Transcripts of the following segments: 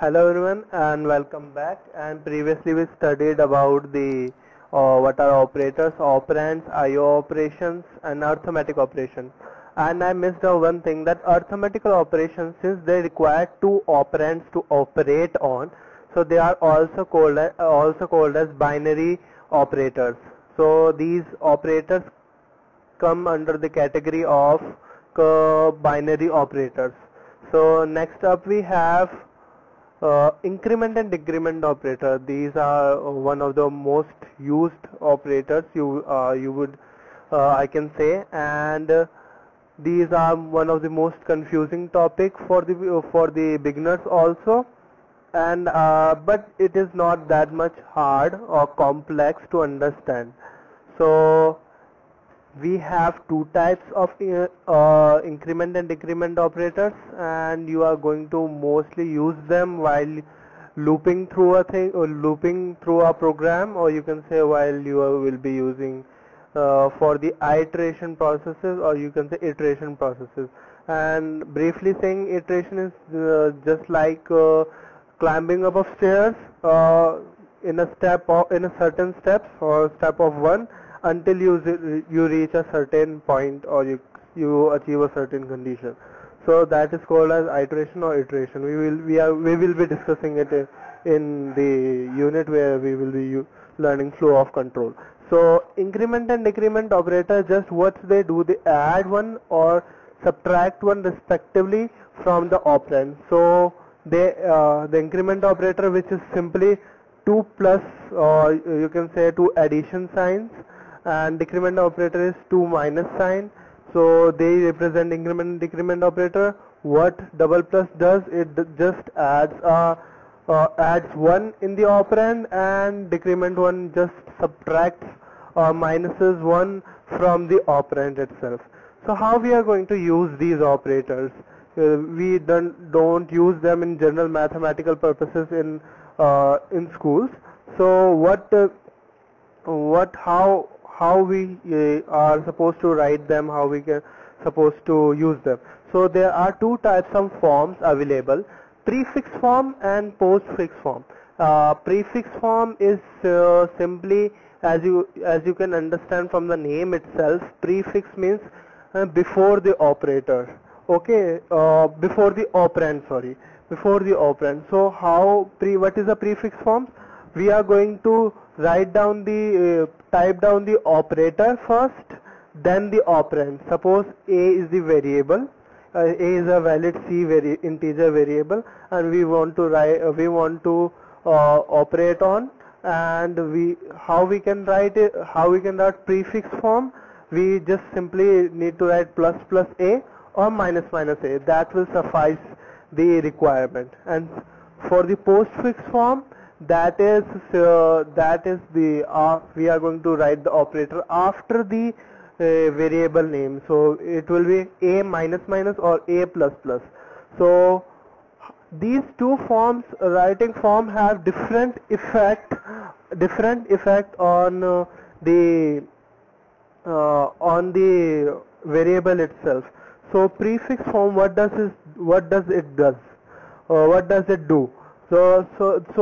Hello everyone and welcome back. And previously we studied about the what are operators, operands, IO operations and arithmetic operations. And I missed out one thing, that arithmetical operations, since they require two operands to operate on, so they are also called as binary operators. So these operators come under the category of binary operators. So next up we have increment and decrement operator. These are one of the most used operators I can say, and these are one of the most confusing topic for the beginners also, and but it is not that much hard or complex to understand. So we have two types of increment and decrement operators, and you are going to mostly use them while looping through a thing or looping through a program, or you can say while you will be using for the iteration processes, or you can say iteration processes. And briefly saying, iteration is just like climbing up of stairs in a certain steps or step of one, until you reach a certain point or you achieve a certain condition. So that is called as iteration or iteration. We will be discussing it in the unit where we will be learning flow of control. So increment and decrement operator, just what they do, they add one or subtract one respectively from the operand. So they the increment operator, which is simply two plus, or you can say two addition signs, and decrement operator is two minus sign. So they represent increment and decrement operator. What double plus does, it just adds one in the operand, and decrement one just subtracts or minuses one from the operand itself. So how we are going to use these operators? We don't use them in general mathematical purposes in schools. So how we are supposed to write them, how we can supposed to use them. So there are two types of forms available: prefix form and postfix form. Prefix form is simply, as you can understand from the name itself, prefix means before the operator. Okay, before the operand. Sorry, before the operand. So what is a prefix form? We are going to type down the operator first, then the operand. Suppose A is the variable, A is a valid integer variable, and we want to operate on, and how we can write prefix form, we just simply need to write plus plus A or minus minus A. That will suffice the requirement. And for the postfix form, that is the we are going to write the operator after the variable name, so it will be A minus minus or A plus plus. So these two forms, writing form, have different effect on the variable itself. So prefix form, what does it do? So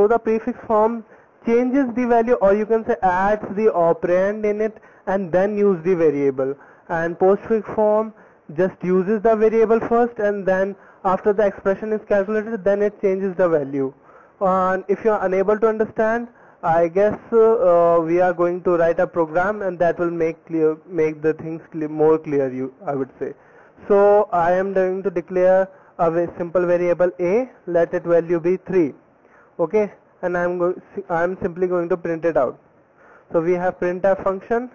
the prefix form changes the value, or you can say adds the operand in it and then use the variable. And postfix form just uses the variable first, and then after the expression is calculated, then it changes the value. And if you are unable to understand, I guess we are going to write a program, and that will make the things more clear, I would say. So I am going to declare a simple variable A, let its value be 3, okay, and I am simply going to print it out. So we have printf function,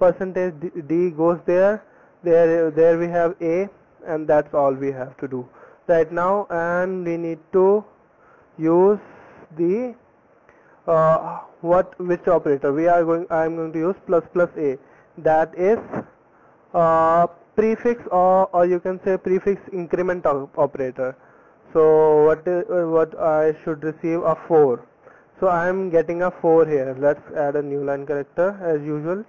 %d goes there we have A, and that's all we have to do right now. And we need to use the which operator I am going to use plus plus A, that is prefix or you can say prefix increment operator. So what I should receive a 4. So I am getting a 4 here. Let's add a new line character as usual.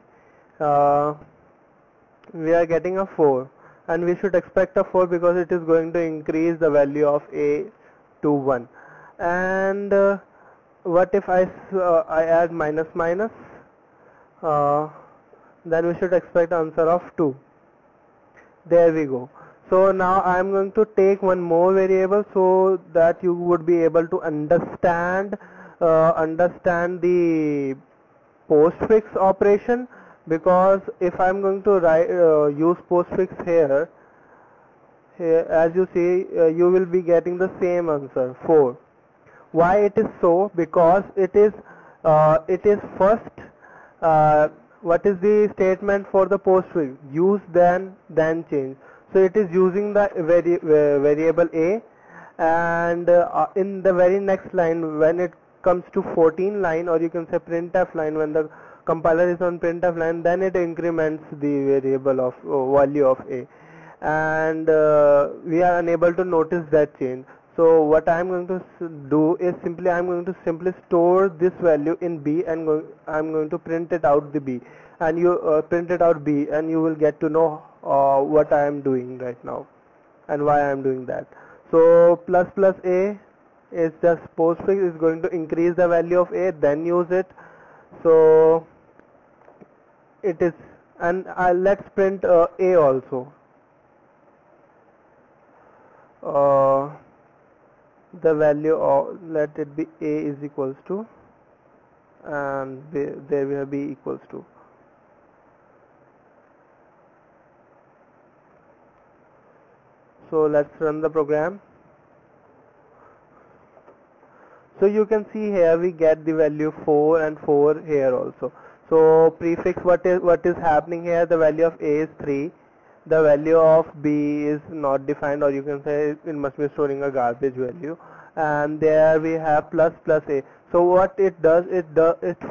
We are getting a 4, and we should expect a 4 because it is going to increase the value of A to 1. And what if I add minus, then we should expect answer of 2. There we go. So now I am going to take one more variable so that you would be able to understand the postfix operation, because if I am going to write, use postfix here, as you see you will be getting the same answer 4. Why it is so? Because it is first what is the statement for the postfix? Use then change. So it is using the variable a, and in the very next line when it comes to 14 line, or you can say printf line, when the compiler is on printf line, then it increments the variable of value of a, and we are unable to notice that change. So what I am going to do is simply I am going to store this value in b, and I am going to print it out the b, and you print it out b, and you will get to know what I am doing right now and why I am doing that. So ++ a is just postfix, is going to increase the value of a, then use it. So it is, and let's print a also. The value of, let it be a is equals to, and there will be b equals to. So let's run the program. So you can see here we get the value 4 and 4 here also. So prefix, what is happening here, the value of a is 3, the value of b is not defined, or you can say it must be storing a garbage value, and there we have ++ a. So what it does, it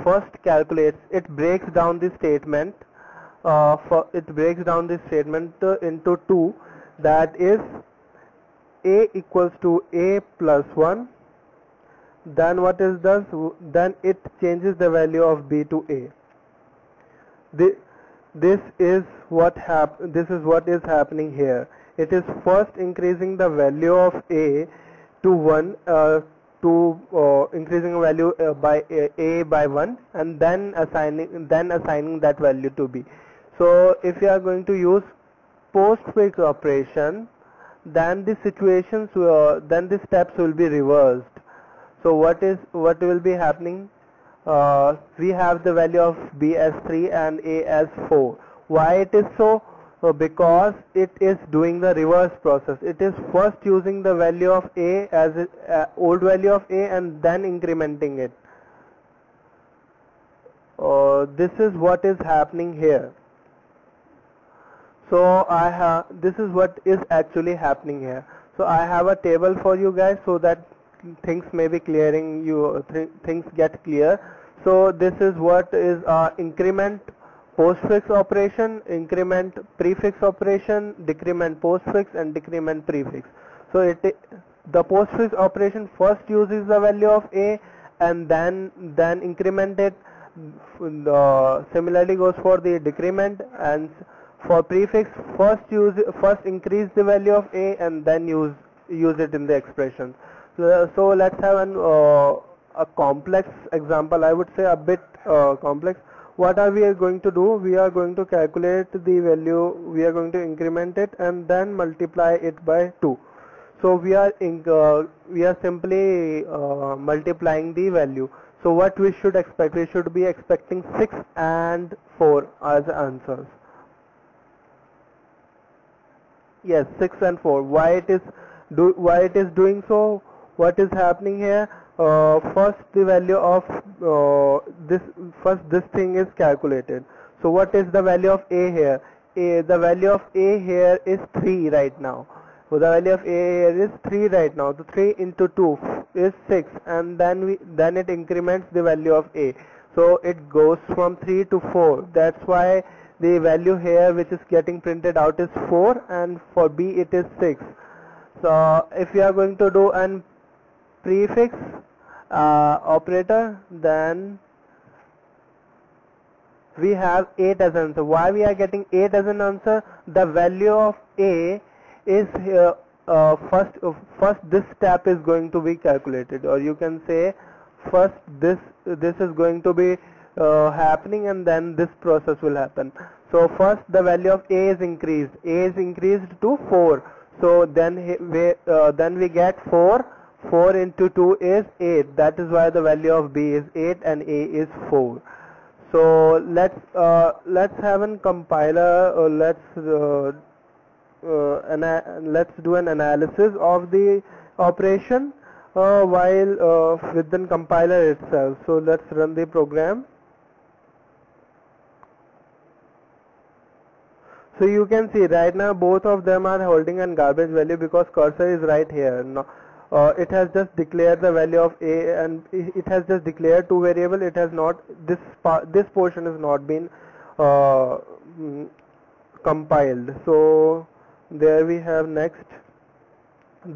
first calculates, it breaks down the statement, into 2, that is a equals to a plus 1. Then what is this? Then it changes the value of b to a. This is what is happening here. It is first increasing the value of a to 1, increasing value by a by 1, and then assigning that value to b. So if you are going to use postfix operation, then the situations then the steps will be reversed. So what will be happening? We have the value of b as 3 and a as 4. Why it is so? Because it is doing the reverse process. It is first using the value of a as old value of a, and then incrementing it. This is what is happening here. So this is what is actually happening here. So I have a table for you guys so that things may be clearing you. Things get clear. So this is what is increment postfix operation, increment prefix operation, decrement postfix, and decrement prefix. So the postfix operation first uses the value of a, and then increment it. Similarly goes for the decrement, and for prefix first increase the value of a, and then use it in the expression. So let's have a complex example. I would say a bit complex. What are we going to do? We are going to calculate the value, we are going to increment it, and then multiply it by 2. So we are simply multiplying the value. So what we should expect? We should be expecting 6 and 4 as answers. Yes, 6 and 4. Why it is doing so? What is happening here? First the value of this thing is calculated. So what is the value of a here? The value of a here is 3 right now. So the value of a here is 3 right now. The 3 into 2 is 6, and then it increments the value of a. So it goes from 3 to 4. That's why the value here which is getting printed out is 4, and for b it is 6. So if you are going to do an prefix operator, then we have 8 as answer. Why we are getting 8 as an answer? The value of a is first this step is going to be calculated, or you can say first this is going to be happening and then this process will happen. So first the value of A is increased. A is increased to 4. So then we get 4. 4 into 2 is 8. That is why the value of B is 8 and A is 4. So let's have a compiler, or let's do an analysis of the operation while within compiler itself. So let's run the program. So you can see right now both of them are holding an garbage value because cursor is right here. No, it has just declared the value of A and it has just declared two variables. It has not, this portion has not been compiled. So there we have next.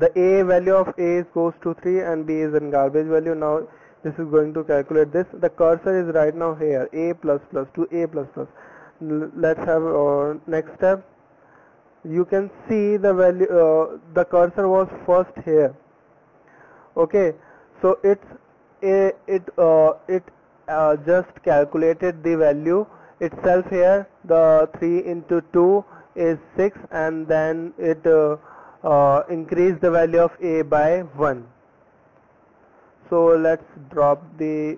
The A value of A goes to 3 and B is in garbage value. Now this is going to calculate this. The cursor is right now here, A++ to A++. Let's have our next step. You can see the value, the cursor was first here. Okay, so it just calculated the value itself here. The 3 into 2 is 6 and then it increased the value of A by 1. So let's drop the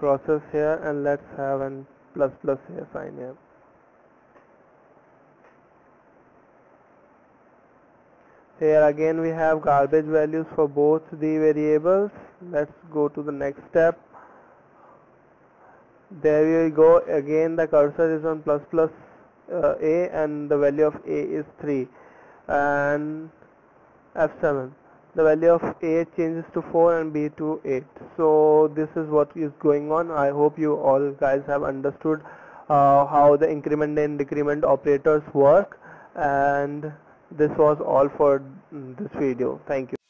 process here and let's have an ++ here sign here. Here again we have garbage values for both the variables. Let's go to the next step. There we go. Again the cursor is on ++ A and the value of A is 3. And F7, the value of A changes to 4 and B to 8. So this is what is going on. I hope you all guys have understood how the increment and decrement operators work, and this was all for this video. Thank you.